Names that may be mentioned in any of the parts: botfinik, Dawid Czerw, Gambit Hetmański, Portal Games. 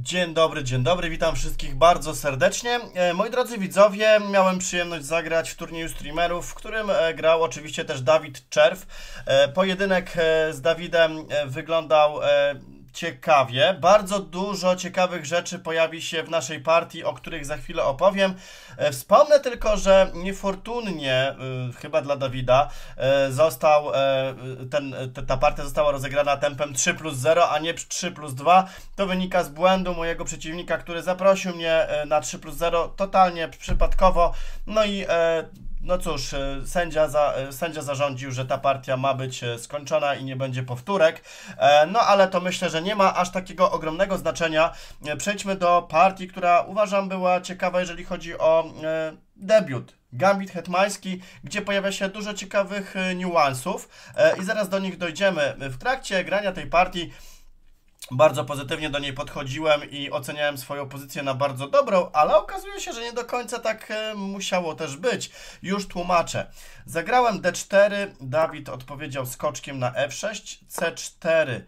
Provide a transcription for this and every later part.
Dzień dobry, witam wszystkich bardzo serdecznie. Moi drodzy widzowie, miałem przyjemność zagrać w turnieju streamerów, w którym grał oczywiście też Dawid Czerw. Pojedynek z Dawidem wyglądał ciekawie. Bardzo dużo ciekawych rzeczy pojawi się w naszej partii, o których za chwilę opowiem. Wspomnę tylko, że niefortunnie, chyba dla Dawida, ta partia została rozegrana tempem 3+0, a nie 3+2. To wynika z błędu mojego przeciwnika, który zaprosił mnie na 3+0 totalnie przypadkowo. No i no cóż, sędzia zarządził, że ta partia ma być skończona i nie będzie powtórek. No ale to myślę, że nie ma aż takiego ogromnego znaczenia. Przejdźmy do partii, która uważam była ciekawa, jeżeli chodzi o debiut. Gambit Hetmański, gdzie pojawia się dużo ciekawych niuansów i zaraz do nich dojdziemy. W trakcie grania tej partii bardzo pozytywnie do niej podchodziłem i oceniałem swoją pozycję na bardzo dobrą, ale okazuje się, że nie do końca tak musiało też być. Już tłumaczę. Zagrałem D4, Dawid odpowiedział skoczkiem na F6, C4,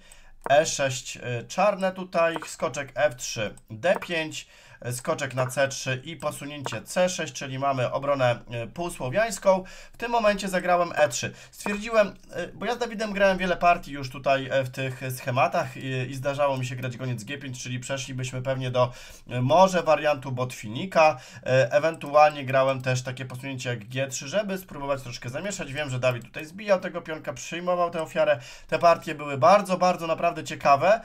E6 czarne tutaj, skoczek F3, D5, skoczek na C3 i posunięcie C6, czyli mamy obronę półsłowiańską. W tym momencie zagrałem E3. Stwierdziłem, bo ja z Dawidem grałem wiele partii już tutaj w tych schematach i zdarzało mi się grać goniec G5, czyli przeszlibyśmy pewnie do może wariantu botfinika. Ewentualnie grałem też takie posunięcie jak G3, żeby spróbować troszkę zamieszać. Wiem, że Dawid tutaj zbijał tego pionka, przyjmował tę ofiarę. Te partie były bardzo naprawdę ciekawe.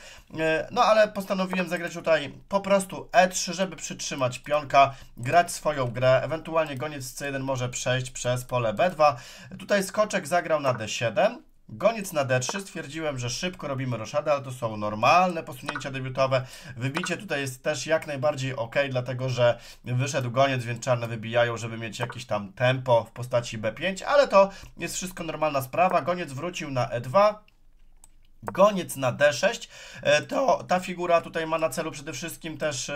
No ale postanowiłem zagrać tutaj po prostu E3, żeby przytrzymać pionka, grać swoją grę, ewentualnie goniec C1 może przejść przez pole B2. Tutaj skoczek zagrał na D7, goniec na D3, stwierdziłem, że szybko robimy roszadę, ale to są normalne posunięcia debiutowe. Wybicie tutaj jest też jak najbardziej ok, dlatego że wyszedł goniec, więc czarne wybijają, żeby mieć jakieś tam tempo w postaci B5, ale to jest wszystko normalna sprawa. Goniec wrócił na E2. Goniec na D6, to ta figura tutaj ma na celu przede wszystkim też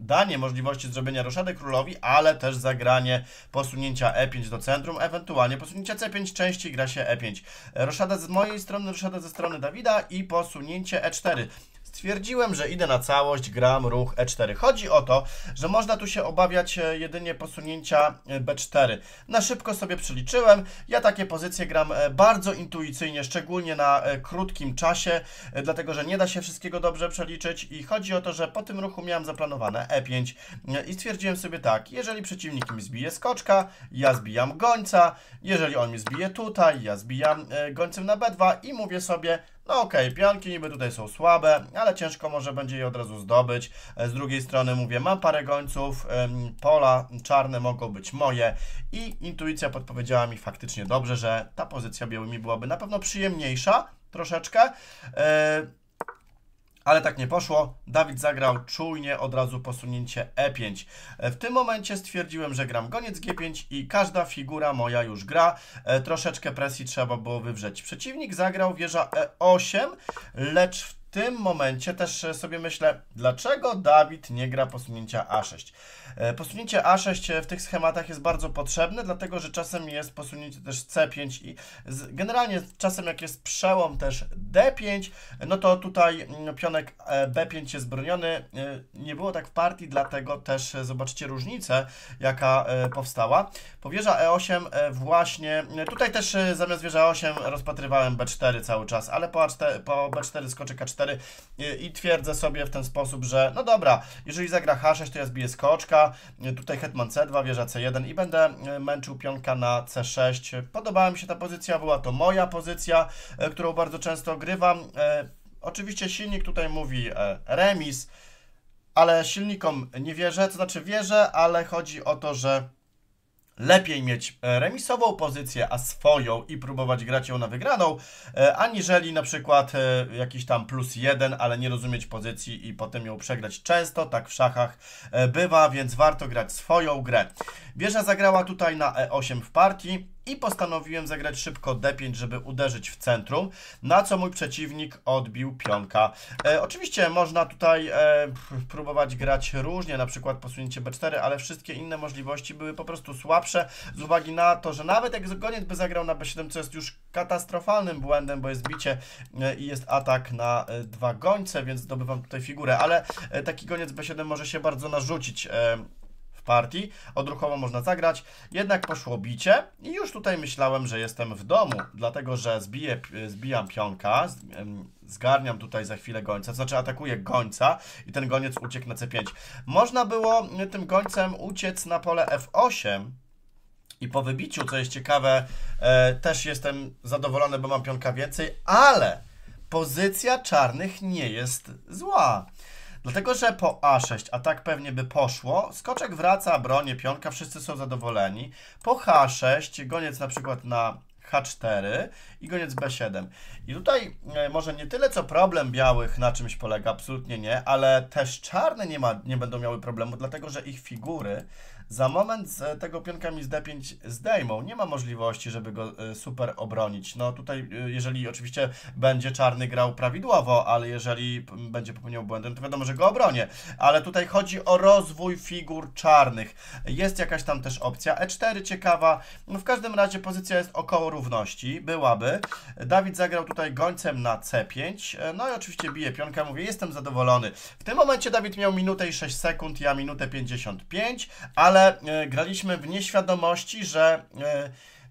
danie możliwości zrobienia roszady królowi, ale też zagranie posunięcia E5 do centrum, ewentualnie posunięcia C5, częściej gra się E5. Roszada z mojej strony, roszada ze strony Dawida i posunięcie E4. Stwierdziłem, że idę na całość, gram ruch E4. Chodzi o to, że można tu się obawiać jedynie posunięcia B4. Na szybko sobie przeliczyłem. Ja takie pozycje gram bardzo intuicyjnie, szczególnie na krótkim czasie, dlatego że nie da się wszystkiego dobrze przeliczyć i chodzi o to, że po tym ruchu miałem zaplanowane E5 i stwierdziłem sobie tak, jeżeli przeciwnik mi zbije skoczka, ja zbijam gońca, jeżeli on mi zbije tutaj, ja zbijam gońcem na B2 i mówię sobie, no okej, pionki niby tutaj są słabe, ale ciężko może będzie je od razu zdobyć. Z drugiej strony mówię, mam parę gońców, pola czarne mogą być moje i intuicja podpowiedziała mi faktycznie dobrze, że ta pozycja białymi byłaby na pewno przyjemniejsza troszeczkę. Ale tak nie poszło, Dawid zagrał czujnie od razu posunięcie E5. W tym momencie stwierdziłem, że gram goniec G5 i każda figura moja już gra. Troszeczkę presji trzeba było wywrzeć. Przeciwnik zagrał wieża E8, lecz w tym momencie też sobie myślę, dlaczego Dawid nie gra posunięcia A6. Posunięcie A6 w tych schematach jest bardzo potrzebne, dlatego że czasem jest posunięcie też C5 i generalnie czasem jak jest przełom też D5, no to tutaj pionek B5 jest broniony. Nie było tak w partii, dlatego też zobaczcie różnicę, jaka powstała. Po wieża E8 właśnie, tutaj też zamiast wieża E8 rozpatrywałem B4 cały czas, ale po B4 skoczek A4 i twierdzę sobie w ten sposób, że no dobra, jeżeli zagra H6, to ja zbiję skoczka, tutaj hetman C2, wieża C1 i będę męczył pionka na C6. Podobała mi się ta pozycja, była to moja pozycja, którą bardzo często grywam. Oczywiście silnik tutaj mówi remis, ale silnikom nie wierzę, to znaczy wierzę, ale chodzi o to, że lepiej mieć remisową pozycję, a swoją i próbować grać ją na wygraną, aniżeli na przykład jakiś tam +1, ale nie rozumieć pozycji i potem ją przegrać. Często tak w szachach bywa, więc warto grać swoją grę. Wieża zagrała tutaj na E8 w partii. i postanowiłem zagrać szybko d5, żeby uderzyć w centrum, na co mój przeciwnik odbił pionka. Oczywiście można tutaj próbować grać różnie, na przykład posunięcie b4, ale wszystkie inne możliwości były po prostu słabsze z uwagi na to, że nawet jak goniec by zagrał na b7, co jest już katastrofalnym błędem, bo jest bicie i jest atak na dwa gońce, więc zdobywam tutaj figurę, ale taki goniec b7 może się bardzo narzucić w partii. Odruchowo można zagrać, jednak poszło bicie i już tutaj myślałem, że jestem w domu, dlatego że zbijam pionka, zgarniam tutaj za chwilę gońca, to znaczy atakuję gońca i ten goniec uciekł na c5. Można było tym gońcem uciec na pole f8, i po wybiciu, co jest ciekawe, też jestem zadowolony, bo mam pionka więcej, ale pozycja czarnych nie jest zła. Dlatego, że po a6, a tak pewnie by poszło, skoczek wraca, bronię pionka, wszyscy są zadowoleni. Po h6, goniec na przykład na h4 i goniec b7. I tutaj może nie tyle co problem białych na czymś polega, absolutnie nie, ale też czarne nie będą miały problemu, dlatego że ich figury za moment z tego pionka mi z d5 zdejmą. Nie ma możliwości, żeby go super obronić. No tutaj, jeżeli oczywiście będzie czarny grał prawidłowo, ale jeżeli będzie popełniał błędem, to wiadomo, że go obronię. Ale tutaj chodzi o rozwój figur czarnych. Jest jakaś tam też opcja e4 ciekawa. No w każdym razie pozycja jest około równości. Byłaby. Dawid zagrał tutaj gońcem na c5. No i oczywiście bije pionka. Mówię, jestem zadowolony. W tym momencie Dawid miał minutę i 6 sekund, ja minutę 55, ale graliśmy w nieświadomości, że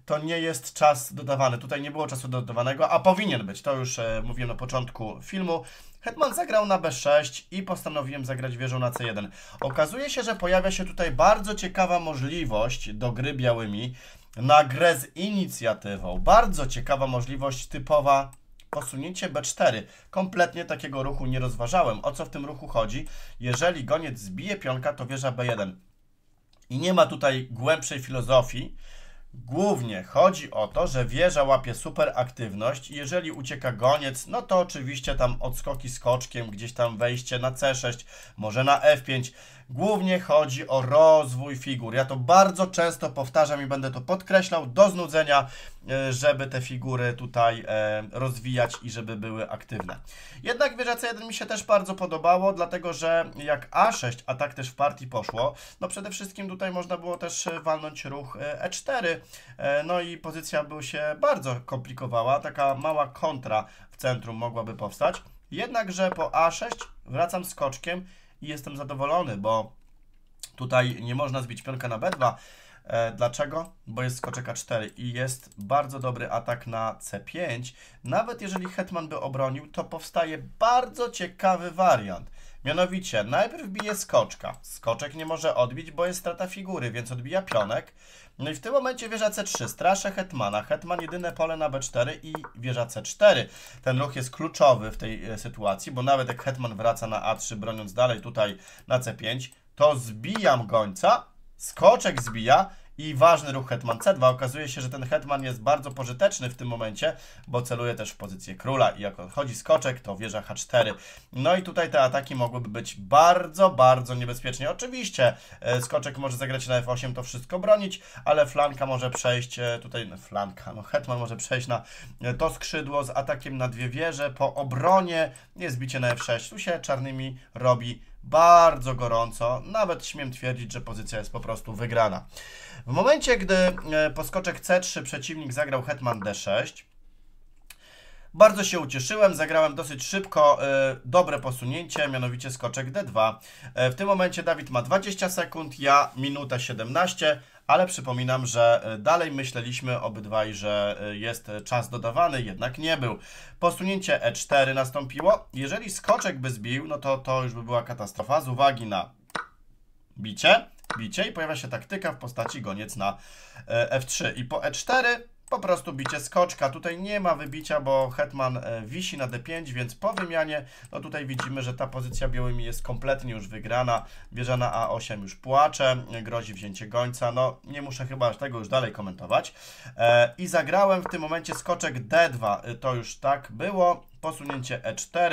to nie jest czas dodawany. Tutaj nie było czasu dodawanego, a powinien być. To już mówiłem na początku filmu. Hetman zagrał na b6 i postanowiłem zagrać wieżą na c1. Okazuje się, że pojawia się tutaj bardzo ciekawa możliwość do gry białymi na grę z inicjatywą. Bardzo ciekawa możliwość typowa posunięcie b4. Kompletnie takiego ruchu nie rozważałem. O co w tym ruchu chodzi? Jeżeli goniec zbije pionka, to wieża b1. I nie ma tutaj głębszej filozofii. Głównie chodzi o to, że wieża łapie super aktywność i jeżeli ucieka goniec, no to oczywiście tam odskoki skoczkiem, gdzieś tam wejście na c6, może na f5. Głównie chodzi o rozwój figur. Ja to bardzo często powtarzam i będę to podkreślał do znudzenia, żeby te figury tutaj rozwijać i żeby były aktywne. Jednak wieża c1 mi się też bardzo podobało, dlatego że jak a6, a tak też w partii poszło, no przede wszystkim tutaj można było też walnąć ruch e4, no i pozycja by się bardzo komplikowała, taka mała kontra w centrum mogłaby powstać. Jednakże po a6 wracam skoczkiem i jestem zadowolony, bo tutaj nie można zbić pionka na b2. Dlaczego? Bo jest skoczek a4 i jest bardzo dobry atak na c5. Nawet jeżeli hetman by obronił, to powstaje bardzo ciekawy wariant. Mianowicie, najpierw bije skoczka. Skoczek nie może odbić, bo jest strata figury, więc odbija pionek. No i w tym momencie wieża c3. Straszę hetmana. Hetman jedyne pole na b4 i wieża c4. Ten ruch jest kluczowy w tej sytuacji, bo nawet jak hetman wraca na a3, broniąc dalej tutaj na c5, to zbijam gońca, skoczek zbija i ważny ruch hetman c2. Okazuje się, że ten hetman jest bardzo pożyteczny w tym momencie, bo celuje też w pozycję króla i jak odchodzi skoczek, to wieża h4. No i tutaj te ataki mogłyby być bardzo, bardzo niebezpiecznie. Oczywiście skoczek może zagrać na f8, to wszystko bronić, ale flanka może przejść, tutaj flanka, no hetman może przejść na to skrzydło z atakiem na dwie wieże. Po obronie jest bicie na f6. Tu się czarnymi robi bardzo gorąco, nawet śmiem twierdzić, że pozycja jest po prostu wygrana. W momencie, gdy po skoczek c3 przeciwnik zagrał hetman d6, bardzo się ucieszyłem, zagrałem dosyć szybko dobre posunięcie, mianowicie skoczek d2. W tym momencie Dawid ma 20 sekund, ja minutę 17, ale przypominam, że dalej myśleliśmy obydwaj, że jest czas dodawany, jednak nie był. Posunięcie e4 nastąpiło. Jeżeli skoczek by zbił, no to już by była katastrofa z uwagi na bicie i pojawia się taktyka w postaci goniec na f3 i po e4 po prostu bicie skoczka. Tutaj nie ma wybicia, bo hetman wisi na d5, więc po wymianie, no tutaj widzimy, że ta pozycja białymi jest kompletnie już wygrana. Wieża na a8 już płacze, grozi wzięcie gońca, no nie muszę chyba tego już dalej komentować. I zagrałem w tym momencie skoczek d2, to już tak było, posunięcie e4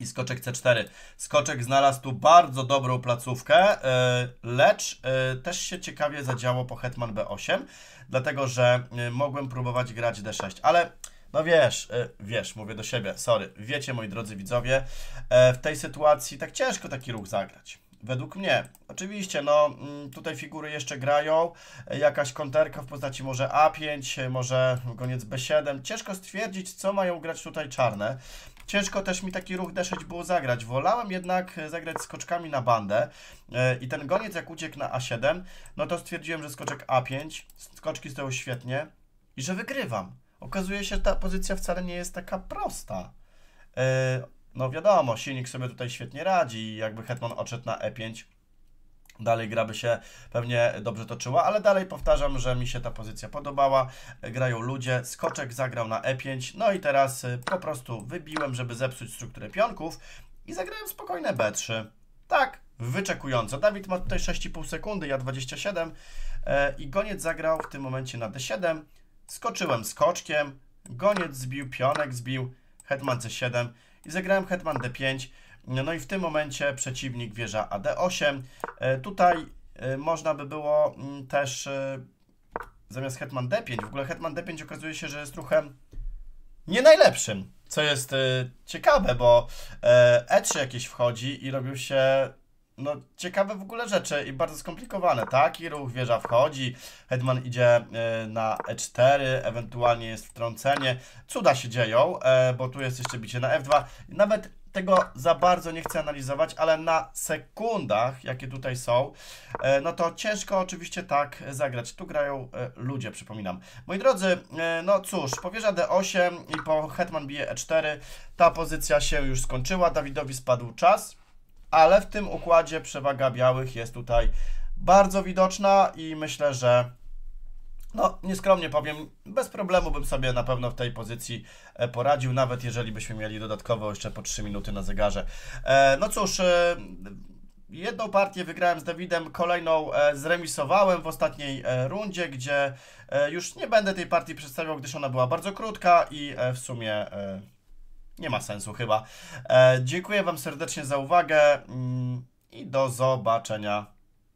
i skoczek C4. Skoczek znalazł tu bardzo dobrą placówkę, lecz też się ciekawie zadziało po hetman B8, dlatego że mogłem próbować grać D6, ale no wiesz, mówię do siebie, sorry, wiecie moi drodzy widzowie, w tej sytuacji tak ciężko taki ruch zagrać. Według mnie. Oczywiście, no tutaj figury jeszcze grają, jakaś konterka w postaci może A5, może goniec B7. Ciężko stwierdzić, co mają grać tutaj czarne. Ciężko też mi taki ruch D6 było zagrać. Wolałem jednak zagrać skoczkami na bandę i ten goniec jak uciekł na A7, no to stwierdziłem, że skoczek A5, skoczki stoją świetnie i że wygrywam. Okazuje się, że ta pozycja wcale nie jest taka prosta. No wiadomo, silnik sobie tutaj świetnie radzi i jakby hetman odszedł na E5, dalej gra by się pewnie dobrze toczyła, ale dalej powtarzam, że mi się ta pozycja podobała, grają ludzie, skoczek zagrał na E5, no i teraz po prostu wybiłem, żeby zepsuć strukturę pionków i zagrałem spokojne B3, tak, wyczekująco. Dawid ma tutaj 6,5 sekundy, ja 27 i goniec zagrał w tym momencie na D7, skoczyłem skoczkiem, goniec zbił, pionek zbił, hetman C7, i zagrałem hetman D5, no i w tym momencie przeciwnik wieża AD8. Tutaj można by było też zamiast hetman D5, w ogóle hetman D5 okazuje się, że jest ruchem nie najlepszym, co jest ciekawe, bo E3 jakieś wchodzi i robią się no ciekawe w ogóle rzeczy i bardzo skomplikowane. Taki ruch, wieża wchodzi, hetman idzie na E4, ewentualnie jest wtrącenie. Cuda się dzieją, bo tu jest jeszcze bicie na F2. Nawet tego za bardzo nie chcę analizować, ale na sekundach, jakie tutaj są, no to ciężko oczywiście tak zagrać. Tu grają ludzie, przypominam. Moi drodzy, no cóż, po wieża D8 i po hetman bije E4 ta pozycja się już skończyła. Dawidowi spadł czas. Ale w tym układzie przewaga białych jest tutaj bardzo widoczna i myślę, że no nieskromnie powiem, bez problemu bym sobie na pewno w tej pozycji poradził, nawet jeżeli byśmy mieli dodatkowo jeszcze po 3 minuty na zegarze. No cóż, jedną partię wygrałem z Dawidem, kolejną zremisowałem w ostatniej rundzie, gdzie już nie będę tej partii przedstawiał, gdyż ona była bardzo krótka i w sumie nie ma sensu chyba. Dziękuję Wam serdecznie za uwagę i do zobaczenia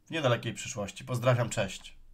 w niedalekiej przyszłości. Pozdrawiam, cześć.